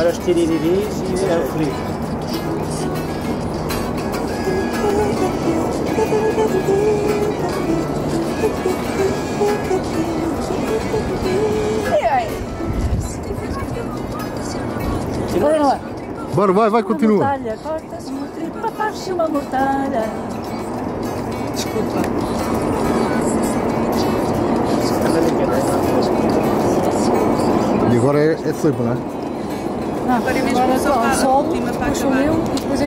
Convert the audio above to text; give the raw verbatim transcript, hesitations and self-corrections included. Agora os tiriris e o frio. Bora lá. Bora, vai, vai, continua. Mortalha, corta-se uma tripa, faz-se uma mortalha. Desculpa. E agora é, é sempre, não é? Não, agora é mesmo só a última parte.